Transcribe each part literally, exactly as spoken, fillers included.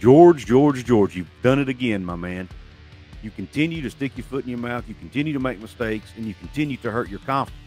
George, George, George, you've done it again, my man. You continue to stick your foot in your mouth. You continue to make mistakes, and you continue to hurt your confidence.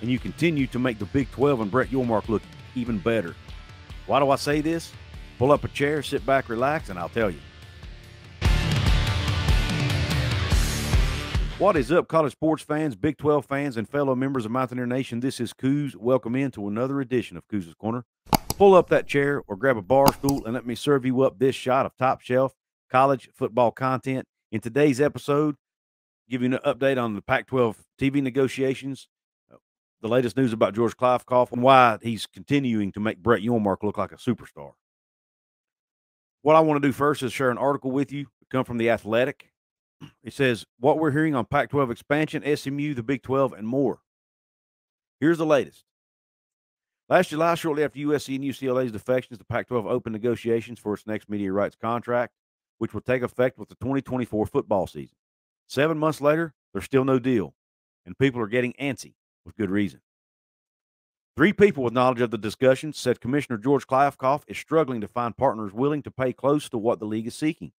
And you continue to make the Big twelve and Brett Yormark look even better. Why do I say this? Pull up a chair, sit back, relax, and I'll tell you. What is up, college sports fans, Big twelve fans, and fellow members of Mountaineer Nation? This is Couz. Welcome in to another edition of Couz's Corner. Pull up that chair or grab a bar stool and let me serve you up this shot of top shelf college football content. In today's episode, give you an update on the Pac twelve T V negotiations, the latest news about George Kliavkoff, and why he's continuing to make Brett Yormark look like a superstar. What I want to do first is share an article with you. It comes from The Athletic. It says, what we're hearing on Pac twelve expansion, S M U, the Big twelve, and more. Here's the latest. Last July, shortly after U S C and U C L A's defections, the Pac twelve opened negotiations for its next media rights contract, which will take effect with the twenty twenty-four football season. Seven months later, there's still no deal, and people are getting antsy with good reason. Three people with knowledge of the discussions said Commissioner George Kliavkoff is struggling to find partners willing to pay close to what the league is seeking.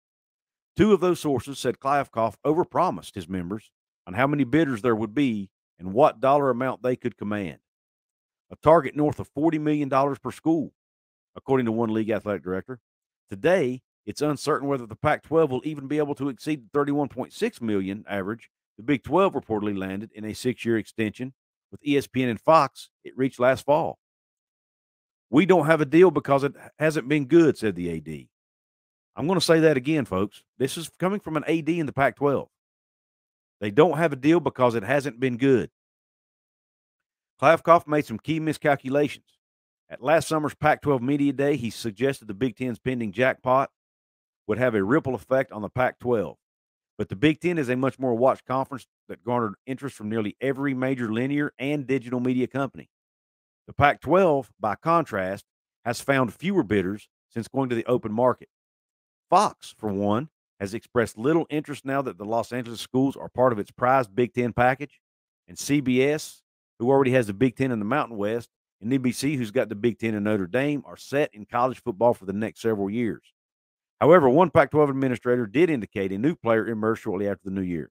Two of those sources said Kliavkoff overpromised his members on how many bidders there would be and what dollar amount they could command, a target north of forty million dollars per school, according to one league athletic director. Today, it's uncertain whether the Pac twelve will even be able to exceed the thirty-one point six million dollars average the Big twelve reportedly landed in a six-year extension with E S P N and Fox it reached last fall. We don't have a deal because it hasn't been good, said the A D. I'm going to say that again, folks. This is coming from an A D in the Pac twelve. They don't have a deal because it hasn't been good. Kliavkoff made some key miscalculations. At last summer's Pac twelve Media Day, he suggested the Big Ten's pending jackpot would have a ripple effect on the Pac twelve. But the Big Ten is a much more watched conference that garnered interest from nearly every major linear and digital media company. The Pac twelve, by contrast, has found fewer bidders since going to the open market. Fox, for one, has expressed little interest now that the Los Angeles schools are part of its prized Big Ten package, and C B S, who already has the Big Ten in the Mountain West, and N B C, who's got the Big Ten in Notre Dame, are set in college football for the next several years. However, one Pac twelve administrator did indicate a new player emerged shortly after the new year.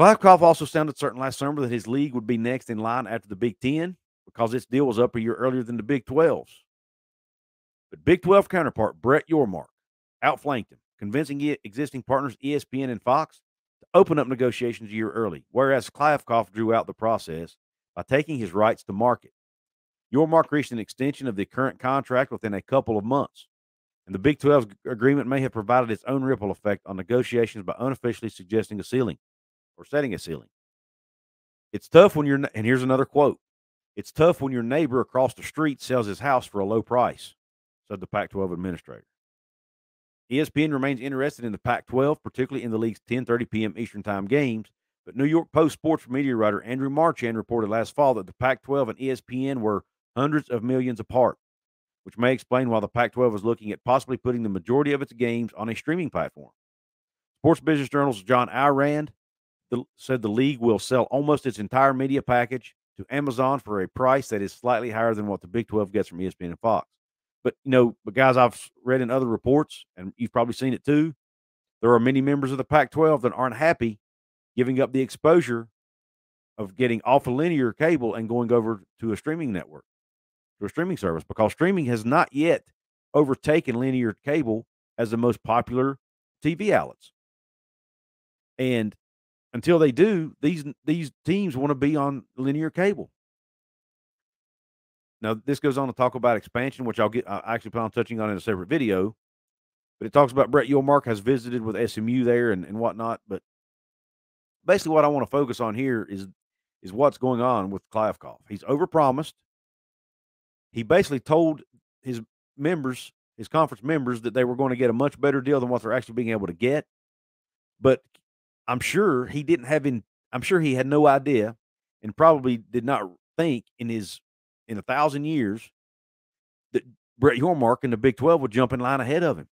Kliavkoff also sounded certain last summer that his league would be next in line after the Big Ten because its deal was up a year earlier than the Big twelve's. But Big twelve counterpart Brett Yormark outflanked him, convincing existing partners E S P N and Fox to open up negotiations a year early, whereas Kliavkoff drew out the process by taking his rights to market. Yormark reached an extension of the current contract within a couple of months. And the Big twelve's agreement may have provided its own ripple effect on negotiations by unofficially suggesting a ceiling or setting a ceiling. It's tough when you're, and here's another quote, it's tough when your neighbor across the street sells his house for a low price, said the Pac twelve administrator. E S P N remains interested in the Pac twelve, particularly in the league's ten thirty p m Eastern Time games, but New York Post sports media writer Andrew Marchand reported last fall that the Pac twelve and E S P N were hundreds of millions apart, which may explain why the Pac twelve is looking at possibly putting the majority of its games on a streaming platform. Sports Business Journal's John Irand the, said the league will sell almost its entire media package to Amazon for a price that is slightly higher than what the Big twelve gets from E S P N and Fox. But, you know, but guys, I've read in other reports, and you've probably seen it too, there are many members of the Pac twelve that aren't happy giving up the exposure of getting off a linear cable and going over to a streaming network. A streaming service, because streaming has not yet overtaken linear cable as the most popular T V outlets. And until they do, these these teams want to be on linear cable. Now, this goes on to talk about expansion, which I'll get I actually plan on touching on in a separate video. But it talks about Brett Yormark has visited with S M U there and, and whatnot. But basically what I want to focus on here is is what's going on with Kliavkoff. He's overpromised. He basically told his members, his conference members, that they were going to get a much better deal than what they're actually being able to get. But I'm sure he didn't have in, I'm sure he had no idea and probably did not think in his, in a thousand years that Brett Yormark and the Big twelve would jump in line ahead of him.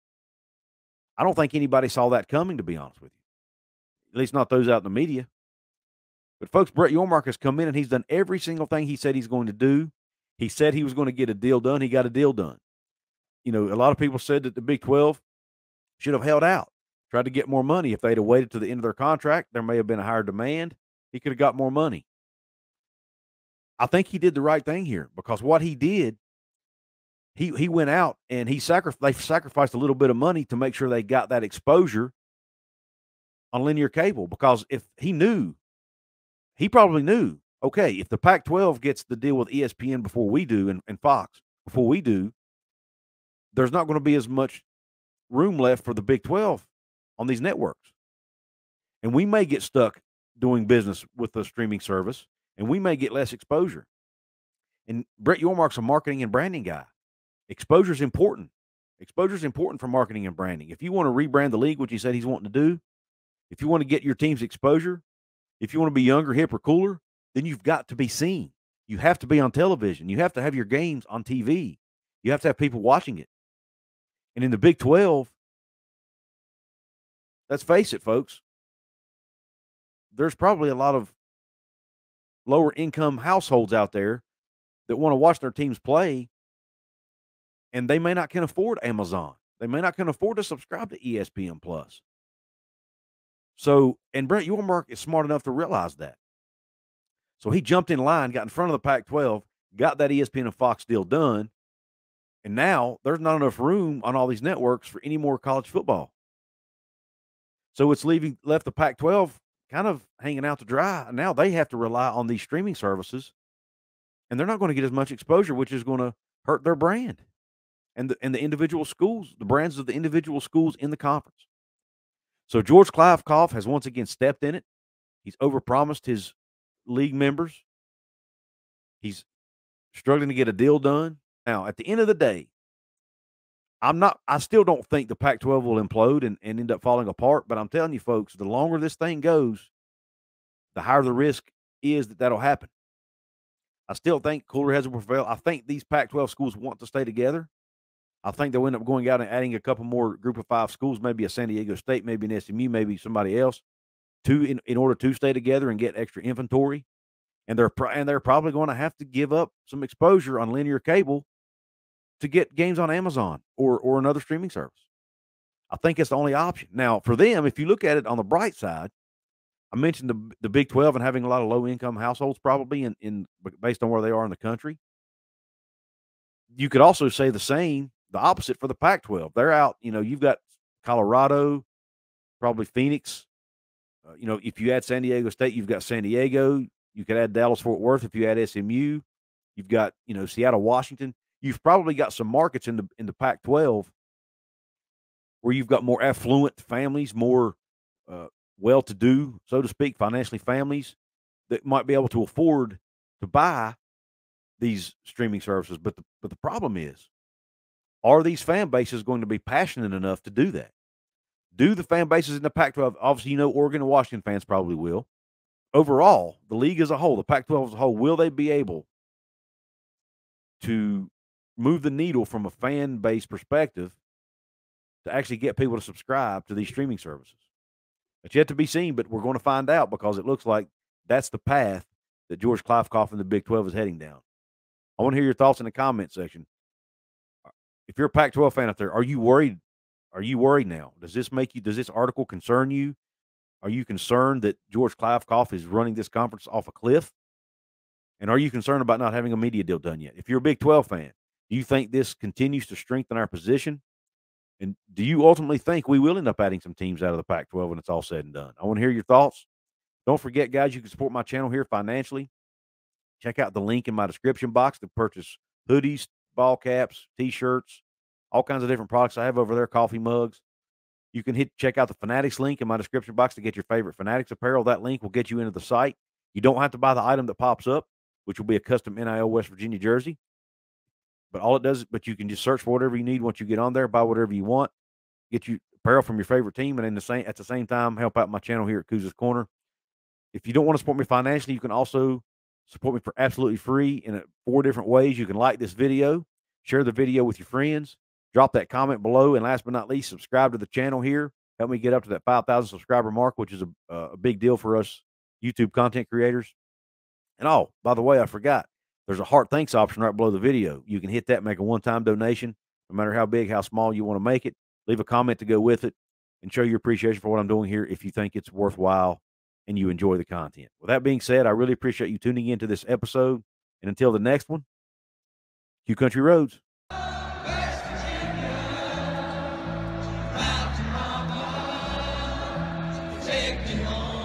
I don't think anybody saw that coming, to be honest with you, at least not those out in the media. But folks, Brett Yormark has come in and he's done every single thing he said he's going to do. He said he was going to get a deal done. He got a deal done. you know, a lot of people said that the Big twelve should have held out, tried to get more money. If they'd have waited to the end of their contract, there may have been a higher demand. He could have got more money. I think he did the right thing here, because what he did, he he went out and he sacrificed, they sacrificed a little bit of money to make sure they got that exposure on linear cable, because if he knew, he probably knew, okay, if the Pac twelve gets the deal with E S P N before we do, and, and Fox before we do, there's not going to be as much room left for the Big twelve on these networks. And we may get stuck doing business with the streaming service, and we may get less exposure. And Brett Yormark's a marketing and branding guy. Exposure is important. Exposure is important for marketing and branding. If you want to rebrand the league, which he said he's wanting to do, if you want to get your team's exposure, if you want to be younger, hip, or cooler, then you've got to be seen. You have to be on television. You have to have your games on T V. You have to have people watching it. And in the Big twelve, let's face it, folks, there's probably a lot of lower-income households out there that want to watch their teams play, and they may not can afford Amazon. They may not can afford to subscribe to E S P N Plus. So, and Brett Yormark is smart enough to realize that. So he jumped in line, got in front of the Pac twelve, got that E S P N and Fox deal done, and now there's not enough room on all these networks for any more college football. So it's leaving left the Pac twelve kind of hanging out to dry, and now they have to rely on these streaming services, and they're not going to get as much exposure, which is going to hurt their brand and the, and the individual schools, the brands of the individual schools in the conference. So George Kliavkoff has once again stepped in it. He's overpromised his league members. He's struggling to get a deal done. Now, at the end of the day, I'm not, I still don't think the Pac twelve will implode and, and end up falling apart, but I'm telling you, folks, the longer this thing goes, the higher the risk is that that'll happen. I still think cooler heads will prevail. I think these Pac twelve schools want to stay together. I think they'll end up going out and adding a couple more group of five schools, maybe a San Diego State, maybe an S M U, maybe somebody else, to in, in order to stay together and get extra inventory. And they're pro and they're probably going to have to give up some exposure on linear cable to get games on Amazon or or another streaming service. I think it's the only option. Now, for them, if you look at it on the bright side, I mentioned the the Big twelve and having a lot of low-income households probably in, in based on where they are in the country. You could also say the same. The opposite for the Pac twelve. They're out, you know, you've got Colorado, probably Phoenix. Uh, you know, if you add San Diego State, you've got San Diego. You could add Dallas-Fort Worth if you add S M U. You've got, you know, Seattle, Washington. You've probably got some markets in the in the Pac twelve where you've got more affluent families, more uh, well-to-do, so to speak, financially families that might be able to afford to buy these streaming services. But the, but the problem is, are these fan bases going to be passionate enough to do that? Do the fan bases in the Pac twelve, obviously, you know, Oregon and Washington fans probably will. Overall, the league as a whole, the Pac twelve as a whole, will they be able to move the needle from a fan base perspective to actually get people to subscribe to these streaming services? It's yet to be seen, but we're going to find out, because it looks like that's the path that George Kliavkoff and the Big twelve is heading down. I want to hear your thoughts in the comment section. If you're a Pac twelve fan out there, are you worried? Are you worried now? Does this make you, does this article concern you? Are you concerned that George Kliavkoff is running this conference off a cliff? And are you concerned about not having a media deal done yet? If you're a Big twelve fan, do you think this continues to strengthen our position? And do you ultimately think we will end up adding some teams out of the Pac twelve when it's all said and done? I want to hear your thoughts. Don't forget, guys, you can support my channel here financially. Check out the link in my description box to purchase hoodies, ball caps, T-shirts, all kinds of different products I have over there, coffee mugs. You can hit check out the Fanatics link in my description box to get your favorite Fanatics apparel. That link will get you into the site. You don't have to buy the item that pops up, which will be a custom N I L West Virginia jersey. But all it does, but you can just search for whatever you need once you get on there, buy whatever you want, get you apparel from your favorite team, and in the same at the same time help out my channel here at Couz's Corner. If you don't want to support me financially, you can also support me for absolutely free in four different ways. You can like this video, share the video with your friends, drop that comment below, and last but not least, subscribe to the channel here. Help me get up to that five thousand subscriber mark, which is a, a big deal for us YouTube content creators. And oh, by the way, I forgot, there's a heart thanks option right below the video. You can hit that, make a one-time donation. no matter how big, how small you want to make it. Leave a comment to go with it and show your appreciation for what I'm doing here if you think it's worthwhile and you enjoy the content. With that being said, I really appreciate you tuning into this episode. And until the next one, Q Country Roads. Take me home.